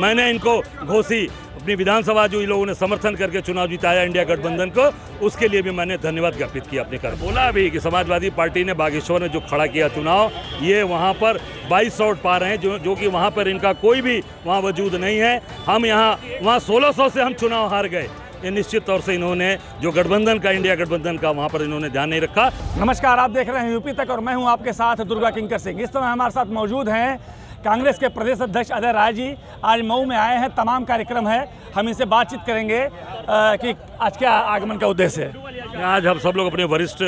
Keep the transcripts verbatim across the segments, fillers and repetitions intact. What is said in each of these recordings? मैंने इनको घोसी अपनी विधानसभा जो इन लोगों ने समर्थन करके चुनाव जिताया इंडिया गठबंधन को, उसके लिए भी मैंने धन्यवाद ज्ञापित किया अपने कर। बोला भी कि समाजवादी पार्टी ने बागेश्वर ने जो खड़ा किया चुनाव, ये वहाँ पर बाईस सौ पा रहे हैं, जो जो कि वहाँ पर इनका कोई भी वहाँ वजूद नहीं है। हम यहाँ वहाँ सोलह सौ से हम चुनाव हार गए, ये निश्चित तौर से इन्होंने जो गठबंधन का इंडिया गठबंधन का वहाँ पर इन्होंने ध्यान नहीं रखा। नमस्कार, आप देख रहे हैं यूपी तक और मैं हूँ आपके साथ दुर्गा किंकर सिंह। इस समय हमारे साथ मौजूद हैं कांग्रेस के प्रदेश अध्यक्ष अजय राय जी। आज मऊ में आए हैं, तमाम कार्यक्रम है, हम इनसे बातचीत करेंगे आ, कि आज क्या आगमन का उद्देश्य है। आज हम सब लोग अपने वरिष्ठ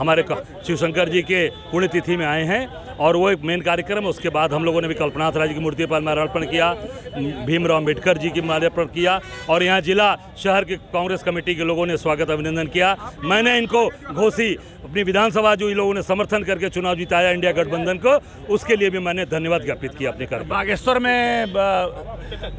हमारे शिवशंकर जी के पुण्यतिथि में आए हैं और वो एक मेन कार्यक्रम है। उसके बाद हम लोगों ने भी कल्पनाथ राज की मूर्ति पर माल्यार्पण किया, भीमराव अम्बेडकर जी की माल्यार्पण किया और यहाँ जिला शहर के कांग्रेस कमेटी के लोगों ने स्वागत अभिनंदन किया। मैंने इनको घोसी अपनी विधानसभा जो इन लोगों ने समर्थन करके चुनाव जिताया इंडिया गठबंधन को, उसके लिए भी मैंने धन्यवाद ज्ञापित किया अपने कर। बागेश्वर में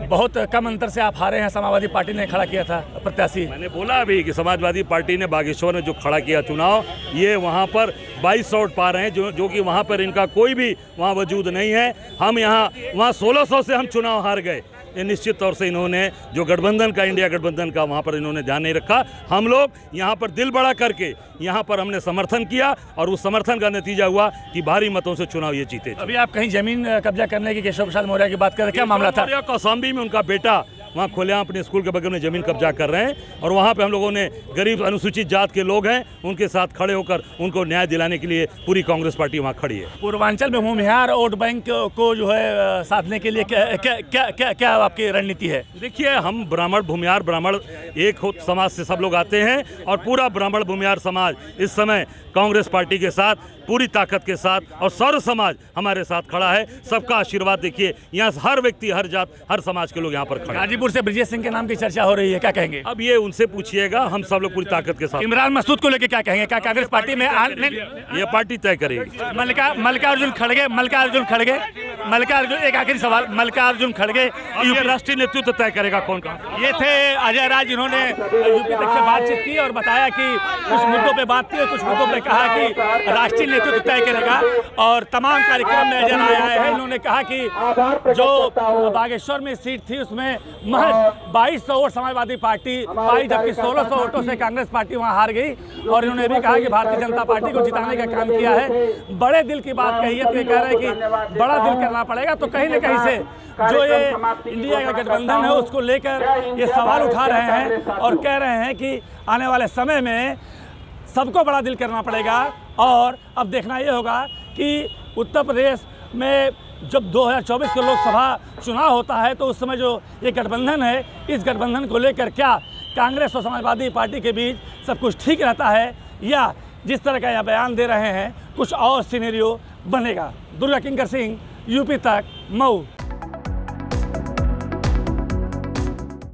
बहुत कम अंतर से आप हारे हैं, समाजवादी पार्टी ने खड़ा किया था प्रत्याशी। मैंने बोला अभी कि समाजवादी पार्टी ने बागेश्वर में जो खड़ा किया चुनाव, ये वहाँ पर बाईस सौ पा रहे हैं, जो जो कि वहाँ पर इनका कोई भी वहाँ वजूद नहीं है। हम यहाँ वहाँ सोलह सौ से हम चुनाव हार गए, ये निश्चित तौर से इन्होंने जो गठबंधन का इंडिया गठबंधन का वहाँ पर इन्होंने ध्यान नहीं रखा। हम लोग यहाँ पर दिल बड़ा करके यहाँ पर हमने समर्थन किया और उस समर्थन का नतीजा हुआ कि भारी मतों से चुनाव ये जीते। अभी आप कहीं जमीन कब्जा करने की केशव प्रसाद मौर्या की बात कर रहे हैं, क्या मामला था? कौशाम्बी में उनका बेटा वहाँ खोले, अपने स्कूल के बगल में जमीन कब्जा कर रहे हैं और वहाँ पे हम लोगों ने गरीब अनुसूचित जात के लोग हैं उनके साथ खड़े होकर उनको न्याय दिलाने के लिए पूरी कांग्रेस पार्टी वहाँ खड़ी है। पूर्वांचल में होमहार वोट बैंक को जो है साधने के लिए क्या क्या क्या क्या, क्या आपकी रणनीति है? देखिए, हम ब्राह्मण भूमिहार ब्राह्मण एक समाज से सब लोग आते हैं और पूरा ब्राह्मण भूमिहार समाज इस समय कांग्रेस पार्टी के साथ पूरी ताकत के साथ और सर्व समाज हमारे साथ खड़ा है। सबका आशीर्वाद देखिए, यहाँ हर व्यक्ति हर जात हर समाज के लोग यहाँ पर खड़े। गाजीपुर से ब्रिजेश सिंह के नाम की चर्चा हो रही है, क्या कहेंगे? अब ये उनसे पूछिएगा, हम सब लोग पूरी ताकत के साथ। इमरान मसूद को लेकर क्या कहेंगे? क्या कांग्रेस पार्टी में ये पार्टी तय करेगी? मल्लिकार्जुन खड़गे मल्लिकार्जुन खड़गे मल्लिकार्जुन एक आखिरी सवाल, मल्लिकार्जुन खड़गे राष्ट्रीय नेतृत्व तय करेगा कौन का? ये थे अजय राय, जिन्होंने यूपी तक से बातचीत की और बताया कि कुछ मुद्दों पे बात की और कुछ मुद्दों पे कहा कि राष्ट्रीय नेतृत्व तय करेगा। और तमाम कार्यक्रम में अजय राय आए हैं, इन्होंने कहा कि जो बागेश्वर में सीट थी उसमें महज बाईस सौ वोट समाजवादी पार्टी पाई, जबकि सोलह सौ वोटों से कांग्रेस पार्टी वहाँ हार गई। और इन्होंने भी कहा कि भारतीय जनता पार्टी को जिताने का काम किया है। बड़े दिल की बात कही है, कह रहे हैं कि बड़ा दिल करना पड़ेगा। तो कहीं ना कहीं से जो ये इंडिया का गठबंधन है उसको लेकर ये सवाल उठा रहे हैं और कह रहे हैं कि आने वाले समय में सबको बड़ा दिल करना पड़ेगा। और अब देखना ये होगा कि उत्तर प्रदेश में जब दो हज़ार चौबीस के लोकसभा चुनाव होता है तो उस समय जो ये गठबंधन है, इस गठबंधन को लेकर क्या कांग्रेस और समाजवादी पार्टी के बीच सब कुछ ठीक रहता है या जिस तरह का यह बयान दे रहे हैं कुछ और सीनेरियो बनेगा। दुर्गा किंकर सिंह, यूपी तक, मऊ।